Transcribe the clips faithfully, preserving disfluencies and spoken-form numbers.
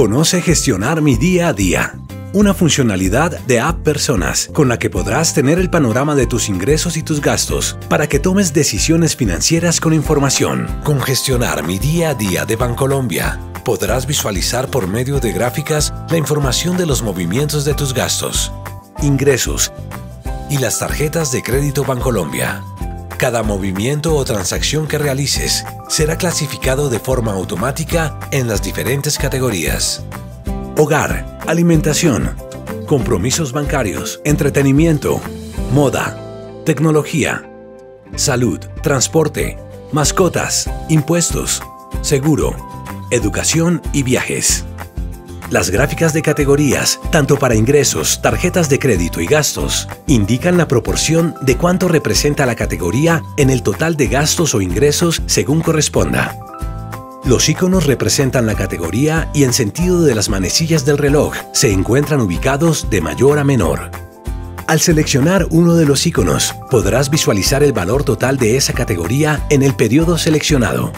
Conoce Gestionar Mi Día a Día, una funcionalidad de App Personas con la que podrás tener el panorama de tus ingresos y tus gastos para que tomes decisiones financieras con información. Con Gestionar Mi Día a Día de Bancolombia, podrás visualizar por medio de gráficas la información de los movimientos de tus gastos, ingresos y las tarjetas de crédito Bancolombia. Cada movimiento o transacción que realices será clasificado de forma automática en las diferentes categorías: hogar, alimentación, compromisos bancarios, entretenimiento, moda, tecnología, salud, transporte, mascotas, impuestos, seguro, educación y viajes. Las gráficas de categorías, tanto para ingresos, tarjetas de crédito y gastos, indican la proporción de cuánto representa la categoría en el total de gastos o ingresos según corresponda. Los iconos representan la categoría y en sentido de las manecillas del reloj se encuentran ubicados de mayor a menor. Al seleccionar uno de los iconos, podrás visualizar el valor total de esa categoría en el periodo seleccionado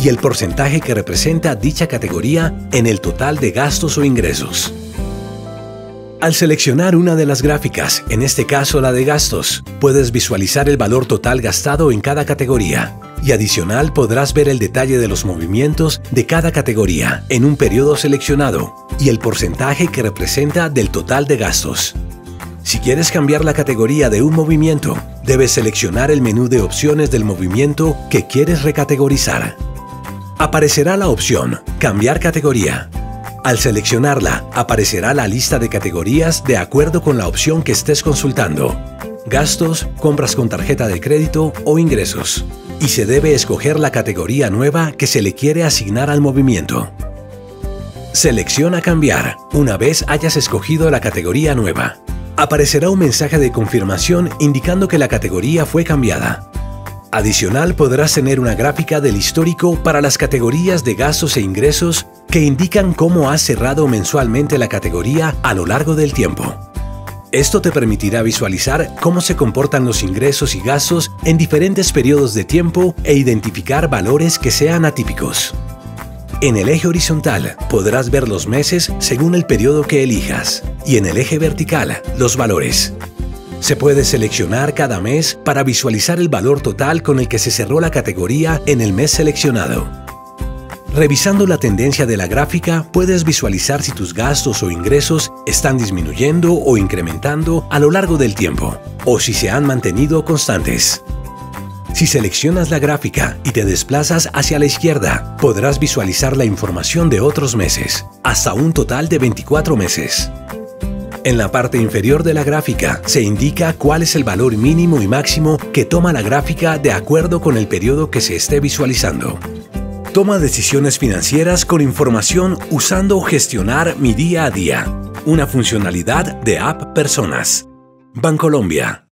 y el porcentaje que representa dicha categoría en el total de gastos o ingresos. Al seleccionar una de las gráficas, en este caso la de gastos, puedes visualizar el valor total gastado en cada categoría y adicional podrás ver el detalle de los movimientos de cada categoría en un periodo seleccionado y el porcentaje que representa del total de gastos. Si quieres cambiar la categoría de un movimiento, debes seleccionar el menú de opciones del movimiento que quieres recategorizar. Aparecerá la opción Cambiar categoría. Al seleccionarla, aparecerá la lista de categorías de acuerdo con la opción que estés consultando: gastos, compras con tarjeta de crédito o ingresos, y se debe escoger la categoría nueva que se le quiere asignar al movimiento. Selecciona Cambiar una vez hayas escogido la categoría nueva. Aparecerá un mensaje de confirmación indicando que la categoría fue cambiada. Adicional, podrás tener una gráfica del histórico para las categorías de gastos e ingresos que indican cómo has cerrado mensualmente la categoría a lo largo del tiempo. Esto te permitirá visualizar cómo se comportan los ingresos y gastos en diferentes periodos de tiempo e identificar valores que sean atípicos. En el eje horizontal podrás ver los meses según el periodo que elijas y en el eje vertical los valores. Se puede seleccionar cada mes para visualizar el valor total con el que se cerró la categoría en el mes seleccionado. Revisando la tendencia de la gráfica, puedes visualizar si tus gastos o ingresos están disminuyendo o incrementando a lo largo del tiempo, o si se han mantenido constantes. Si seleccionas la gráfica y te desplazas hacia la izquierda, podrás visualizar la información de otros meses, hasta un total de veinticuatro meses. En la parte inferior de la gráfica se indica cuál es el valor mínimo y máximo que toma la gráfica de acuerdo con el periodo que se esté visualizando. Toma decisiones financieras con información usando Gestionar Mi Día a Día, una funcionalidad de App Personas. Bancolombia.